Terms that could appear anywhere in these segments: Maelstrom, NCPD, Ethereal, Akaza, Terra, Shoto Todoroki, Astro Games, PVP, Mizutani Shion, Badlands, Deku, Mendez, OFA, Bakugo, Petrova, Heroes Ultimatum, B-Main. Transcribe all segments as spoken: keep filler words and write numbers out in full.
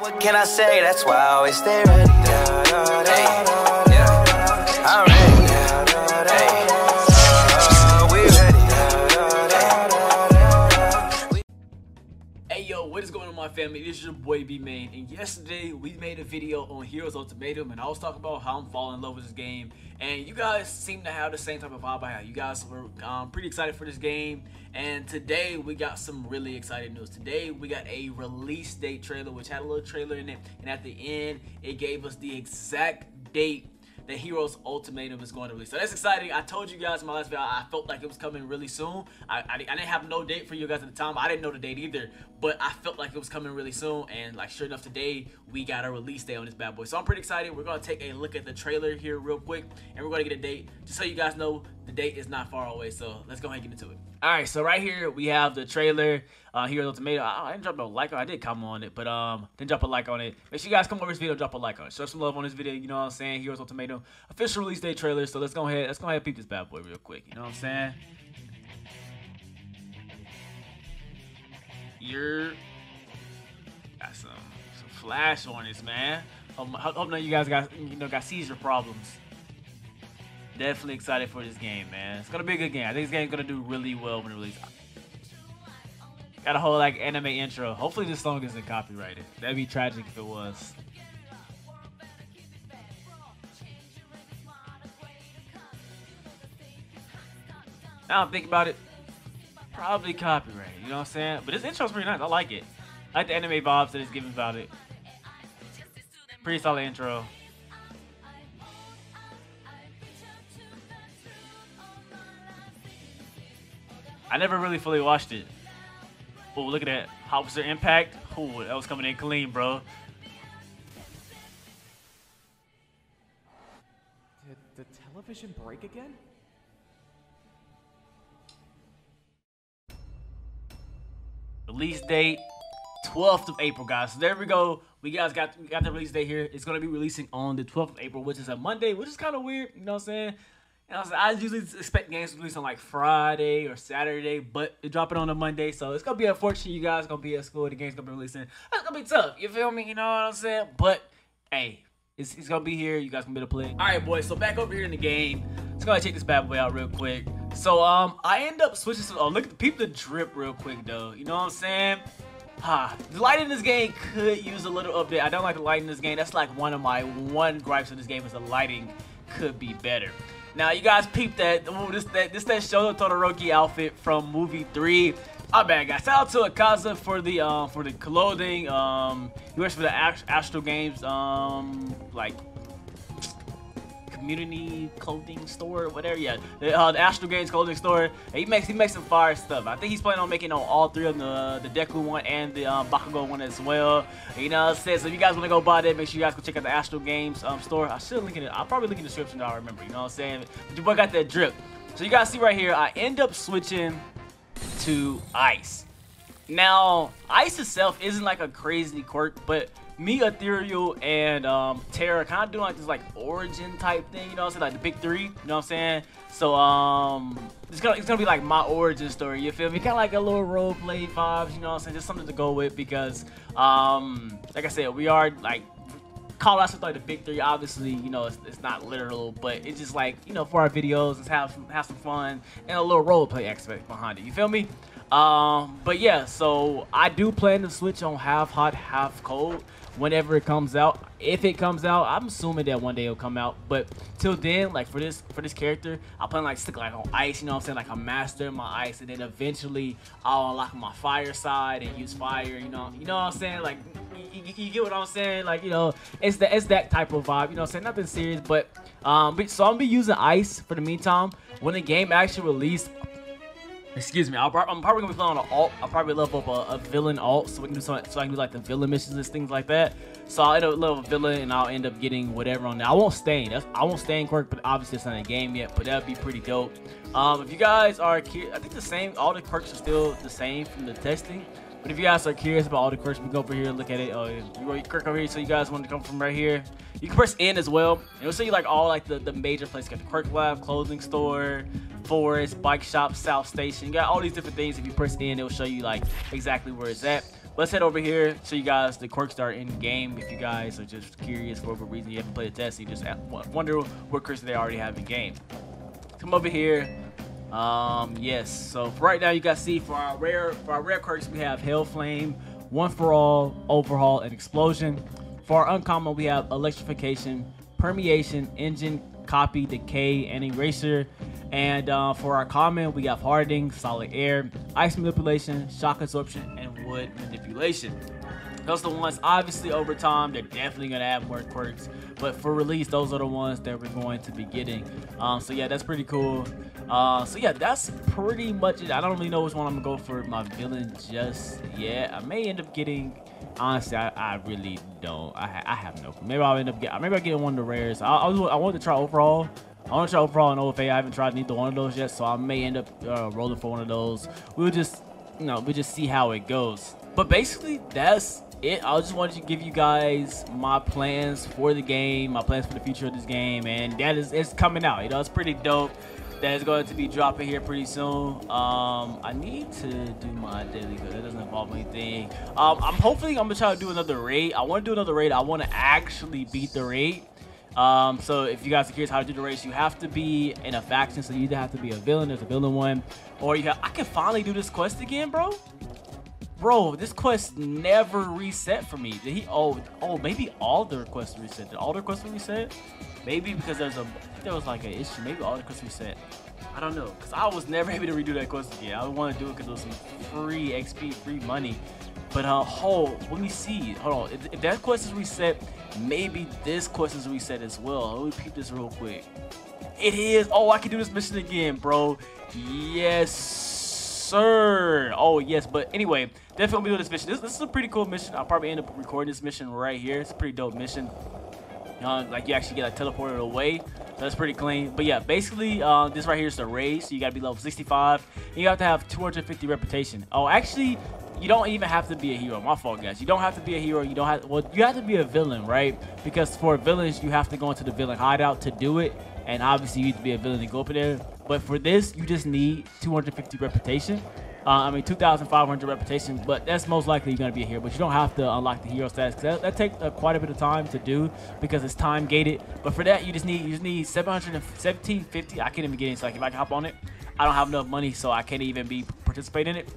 What can I say? That's why I always stay ready. I'm ready. Uh, we ready. Hey yo, what is going on, my family? This is your boy B-Main, and yesterday we made a video on Heroes Ultimatum, and I was talking about how I'm falling in love with this game. And you guys seem to have the same type of vibe I have. You guys were um, pretty excited for this game. And today we got some really exciting news. Today we got a release date trailer, which had a little trailer in it. And at the end, it gave us the exact date that Heroes Ultimatum is going to release. So that's exciting. I told you guys in my last video, I felt like it was coming really soon. I, I, I didn't have no date for you guys at the time. I didn't know the date either, but I felt like it was coming really soon. And like sure enough, today we got a release date on this bad boy. So I'm pretty excited. We're going to take a look at the trailer here real quick, and we're going to get a date. Just so you guys know, the date is not far away. So let's go ahead and get into it. All right, so right here we have the trailer. Uh, Heroes Ultimatum. I, I didn't drop a like on it. I did comment on it, but um, didn't drop a like on it. Make sure you guys come over this video, drop a like on it. Show some love on this video. You know what I'm saying? Heroes Ultimatum official release date trailer. So let's go ahead. Let's go ahead and peep this bad boy real quick. You know what I'm saying? You're got some some flash on this, man. Um, I hope none of you guys got you know got seizure problems. Definitely excited for this game, man. It's gonna be a good game. I think this game's gonna do really well when it releases. Got a whole like anime intro. Hopefully this song isn't copyrighted. That'd be tragic if it was. Now I'm thinking about it, probably copyrighted. You know what I'm saying? But this intro's pretty nice. I like it. I like the anime vibes that it's giving about it. Pretty solid intro. I never really fully watched it. Oh, look at that. How was their impact? Oh, that was coming in clean, bro. Did the television break again? Release date, twelfth of April, guys. So there we go. We guys got we got the release date here. It's gonna be releasing on the twelfth of April, which is a Monday, which is kind of weird. You know what I'm saying? I usually expect games to release on like Friday or Saturday, but they drop it on a Monday, so it's gonna be unfortunate. You guys gonna be at school, the game's gonna be releasing. It's gonna be tough. You feel me? You know what I'm saying? But hey, it's, it's gonna be here. You guys gonna be able to play. All right, boys. So back over here in the game, let's go ahead and check this bad boy out real quick. So um, I end up switching. Some, oh, look at the peep the drip real quick though. You know what I'm saying? Ha! Ah, the light in this game could use a little update. I don't like the light in this game. That's like one of my one gripes of this game is the lighting could be better. Now you guys peeped that ooh, this that this that Shoto Todoroki outfit from movie three. My bad, guys. Shout out to Akaza for the um for the clothing. Um, he works for the Astro Games um like community clothing store, whatever. Yeah, the, uh, the Astro Games clothing store. He makes he makes some fire stuff. I think he's planning on making on all three of the the Deku one and the um, Bakugo one as well. You know what I'm saying? So if you guys want to go buy that, make sure you guys go check out the Astro Games um, store. I should link it. I'll probably link in the description. Now I remember. You know what I'm saying? But your boy got that drip. So you guys see right here, I end up switching to Ice. Now Ice itself isn't like a crazy quirk, but me, Ethereal, and um, Terra kind of doing like this like origin type thing, you know what I'm saying? Like the big three, you know what I'm saying? So um, it's gonna it's gonna be like my origin story, you feel me? Kind of like a little role play vibes, you know what I'm saying? Just something to go with because um, like I said, we are like call out something like the big three. Obviously, you know it's, it's not literal, but it's just like you know for our videos, let's have some, have some fun and a little role play aspect behind it, you feel me? Um, but yeah, so I do plan to switch on half hot, half cold whenever it comes out. If it comes out, I'm assuming that one day it'll come out. But till then, like for this for this character, I plan like stick like on ice, you know what I'm saying? Like I master my ice, and then eventually I'll unlock my fire side and use fire, you know, you know what I'm saying? Like you, you, you get what I'm saying? Like, you know, it's the it's that type of vibe, you know what I'm saying? Nothing serious, but um but, so I'm gonna be using ice for the meantime. When the game actually released, excuse me, I'll, I'm probably gonna be playing on an alt. I'll probably level up a, a villain alt so we can do some, so I can do like the villain missions and things like that. So I'll end up level villain and I'll end up getting whatever on there. I won't stay in. That's, I won't stay in quirk, but obviously it's not in the game yet. But that'd be pretty dope. Um, if you guys are curious, I think the same. All the quirks are still the same from the testing. But if you guys are curious about all the quirks, we can go over here and look at it. Oh, you quirk over here, so you guys want to come from right here. You can press N as well. And it'll show you like all like the, the major places. You got the quirk lab, clothing store, forest, bike shop, south station. You got all these different things. If you press N, it'll show you like exactly where it's at. let's head over here, show you guys the quirks that are in game. If you guys are just curious for whatever reason, you haven't played a test, you just wonder what quirks they already have in game. Come over here. Um, yes, so for right now you guys see for our rare for our rare quirks we have Hail Flame, One for All, Overhaul, and Explosion. For our uncommon we have Electrification, Permeation, Engine, Copy, Decay, and Eraser. And uh, for our common we have Hardening, Solid Air, Ice Manipulation, Shock Absorption, and Wood Manipulation. Those are the ones, obviously over time they're definitely going to have more quirks, but for release those are the ones that we're going to be getting. Um, so yeah, that's pretty cool. Uh, so yeah, that's pretty much it. I don't really know which one I'm going to go for my villain just yet. I may end up getting, honestly, I, I really don't. I, I have no clue. Maybe I'll end up getting, maybe I'll get one of the rares. I, I, I want to try overall. I want to try overall and O F A. I haven't tried neither one of those yet, so I may end up uh, rolling for one of those. We'll just, you know, we'll just see how it goes. But basically, that's it. I just wanted to give you guys my plans for the game, my plans for the future of this game, and that is, it's coming out. You know, it's pretty dope. That is going to be dropping here pretty soon. Um, I need to do my daily good. That doesn't involve anything. Um, I'm hopefully I'm gonna try to do another raid. I want to do another raid. I want to actually beat the raid. Um, so if you guys are curious how to do the race, you have to be in a faction. So you either have to be a villain, there's a villain one, or you have, I can finally do this quest again, bro. Bro, this quest never reset for me. Did he? Oh, oh, maybe all the requests reset. Did all the requests reset? Maybe because there's a, there was like an issue. Maybe all the requests reset. I don't know, because I was never able to redo that quest again. I want to do it because it was some free X P, free money. But uh, oh, let me see. Hold on. If, if that quest is reset, maybe this quest is reset as well. Let me peep this real quick. It is. Oh, I can do this mission again, bro. Yes, sir. Oh, yes. But anyway, definitely do this mission. This, this is a pretty cool mission. I'll probably end up recording this mission right here. It's a pretty dope mission. Uh, like you actually get like teleported away. That's pretty clean. But yeah, basically uh, this right here is the raid. So you gotta be level sixty-five. And you have to have two hundred fifty reputation. Oh, actually, you don't even have to be a hero. My fault, guys. You don't have to be a hero. You don't have. Well, you have to be a villain, right? Because for villains, you have to go into the villain hideout to do it, and obviously you need to be a villain to go up in there. But for this, you just need two hundred fifty reputation. Uh, I mean, two thousand five hundred reputation. But that's most likely you're gonna be a hero. But you don't have to unlock the hero status. Cause that, that takes uh, quite a bit of time to do because it's time gated. But for that, you just need you just need seventeen fifty. I can't even get in. So like, if I can hop on it, I don't have enough money, so I can't even be participating in it.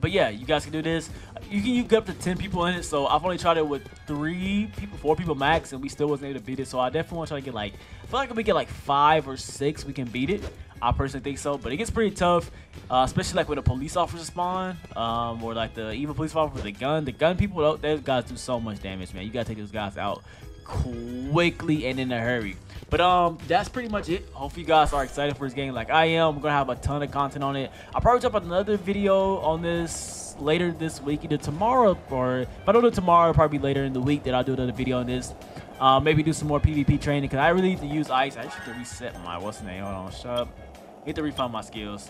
But yeah, you guys can do this. You can you get up to ten people in it. So I've only tried it with three people, four people max, and we still wasn't able to beat it. So I definitely want to try to get like, I feel like if we get like five or six, we can beat it. I personally think so, but it gets pretty tough, uh, especially like when the police officers spawn, um, or like the evil police officer with the gun. The gun people, oh, those guys do so much damage, man. You gotta take those guys out quickly and in a hurry. But um, that's pretty much it. Hope you guys are excited for this game like I am. We're gonna have a ton of content on it. I'll probably drop another video on this later this week, either tomorrow or if I don't do it tomorrow, it'll probably be later in the week that I'll do another video on this. Uh, maybe do some more PvP training because I really need to use ice. I should reset my what's the name? Hold on, shut up. I need to refund my skills.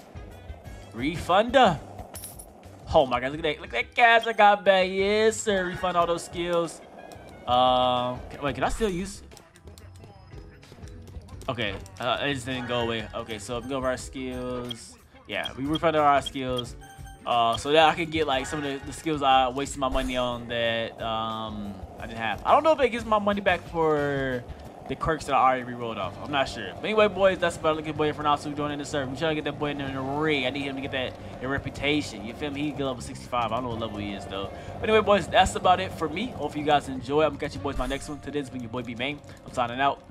Refunder. Oh my god, look at that! Look at that cash I got back. Yes, sir. Refund all those skills. Uh, wait, can I still use? Okay, uh, it just didn't go away. Okay, so if we go over our skills, yeah, we refunded our skills, uh, so that I could get like some of the, the skills I wasted my money on that um I didn't have. I don't know if it gives my money back for the quirks that I already re-rolled off. I'm not sure. But anyway, boys, that's about looking boy for now. So we're doing in the server. I'm trying to get that boy in the ring. I need him to get that, that reputation. You feel me? He can get level sixty-five. I don't know what level he is, though. But anyway, boys, that's about it for me. Hope you guys enjoy. I'm going to catch you boys in my next one. Today's been your boy B-Main. I'm signing out.